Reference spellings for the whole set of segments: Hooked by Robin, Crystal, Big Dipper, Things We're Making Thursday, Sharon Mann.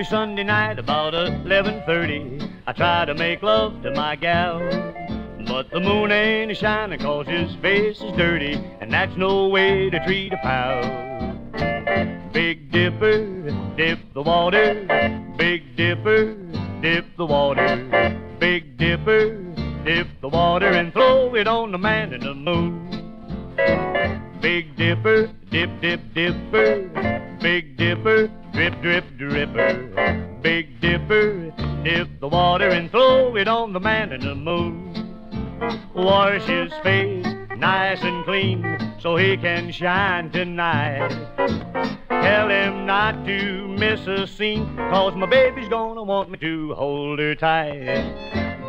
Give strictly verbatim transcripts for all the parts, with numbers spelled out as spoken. Every Sunday night about eleven thirty, I try to make love to my gal, but the moon ain't shining 'cause his face is dirty, and that's no way to treat a pal. Big Dipper, dip the water. Big Dipper, dip the water. Big Dipper, dip the water and throw it on the man in the moon. Big Dipper, dip, dip, dipper. Big Dipper, drip, drip, dripper. Big Dipper, dip the water and throw it on the man in the moon. Wash his face nice and clean so he can shine tonight. Tell him not to miss a scene, 'cause my baby's gonna want me to hold her tight.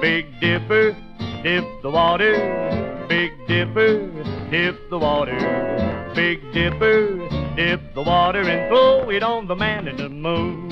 Big Dipper, dip the water. Big Dipper, dip the water. Big Dipper, dip the water and throw it on the man in the moon.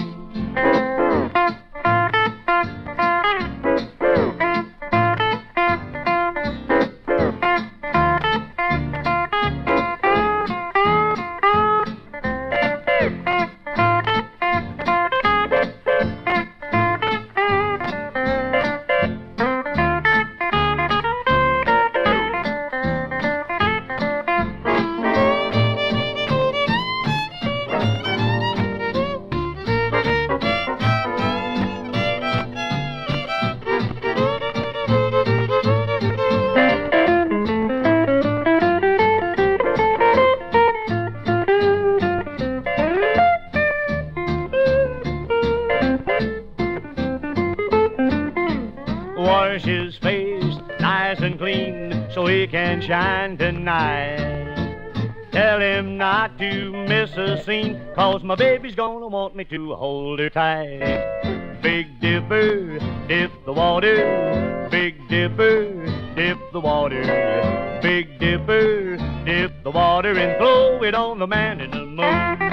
Wash his face nice and clean so he can shine tonight. Tell him not to miss a scene, 'cause my baby's gonna want me to hold her tight. Big Dipper, dip the water. Big Dipper, dip the water. Big Dipper, dip the water and throw it on the man in the moon.